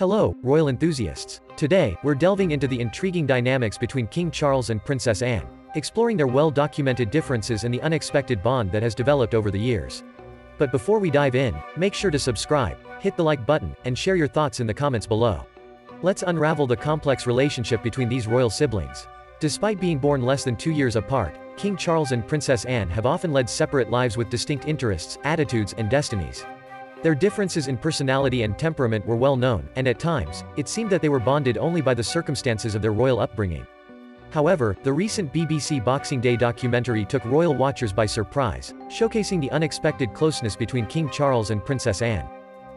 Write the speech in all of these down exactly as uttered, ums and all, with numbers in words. Hello, royal enthusiasts. Today, we're delving into the intriguing dynamics between King Charles and Princess Anne, exploring their well-documented differences and the unexpected bond that has developed over the years. But before we dive in, make sure to subscribe, hit the like button, and share your thoughts in the comments below. Let's unravel the complex relationship between these royal siblings. Despite being born less than two years apart, King Charles and Princess Anne have often led separate lives with distinct interests, attitudes, and destinies. Their differences in personality and temperament were well known, and at times, it seemed that they were bonded only by the circumstances of their royal upbringing. However, the recent B B C Boxing Day documentary took royal watchers by surprise, showcasing the unexpected closeness between King Charles and Princess Anne.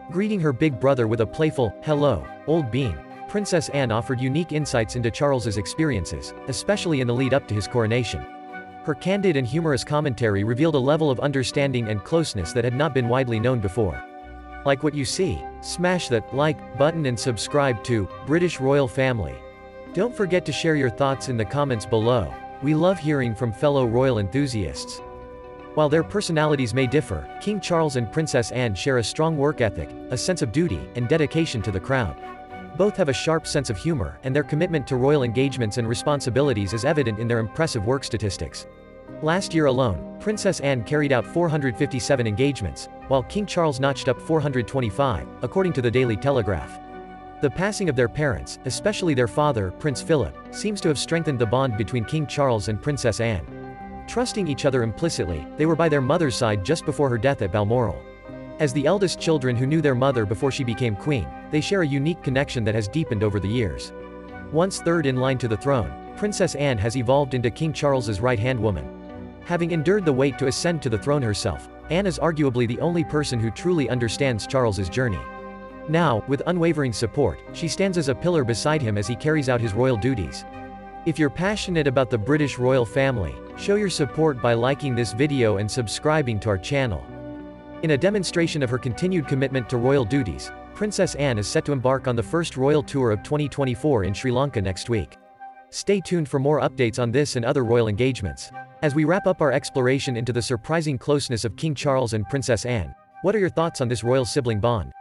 Greeting her big brother with a playful, "Hello, old bean," Princess Anne offered unique insights into Charles's experiences, especially in the lead-up to his coronation. Her candid and humorous commentary revealed a level of understanding and closeness that had not been widely known before. Like what you see? Smash that like button and subscribe to British Royal Family. Don't forget to share your thoughts in the comments below. We love hearing from fellow royal enthusiasts. While their personalities may differ, King Charles and Princess Anne share a strong work ethic, a sense of duty, and dedication to the crown. Both have a sharp sense of humor, and their commitment to royal engagements and responsibilities is evident in their impressive work statistics. Last year alone, Princess Anne carried out four hundred fifty-seven engagements, while King Charles notched up four hundred twenty-five, according to the Daily Telegraph. The passing of their parents, especially their father, Prince Philip, seems to have strengthened the bond between King Charles and Princess Anne. Trusting each other implicitly, they were by their mother's side just before her death at Balmoral. As the eldest children who knew their mother before she became queen, they share a unique connection that has deepened over the years. Once third in line to the throne, Princess Anne has evolved into King Charles's right-hand woman. Having endured the wait to ascend to the throne herself, Anne is arguably the only person who truly understands Charles's journey. Now, with unwavering support, she stands as a pillar beside him as he carries out his royal duties. If you're passionate about the British royal family, show your support by liking this video and subscribing to our channel. In a demonstration of her continued commitment to royal duties, Princess Anne is set to embark on the first royal tour of twenty twenty-four in Sri Lanka next week. Stay tuned for more updates on this and other royal engagements. As we wrap up our exploration into the surprising closeness of King Charles and Princess Anne, what are your thoughts on this royal sibling bond?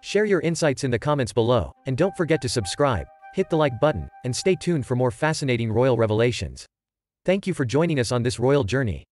Share your insights in the comments below, and don't forget to subscribe, hit the like button, and stay tuned for more fascinating royal revelations. Thank you for joining us on this royal journey.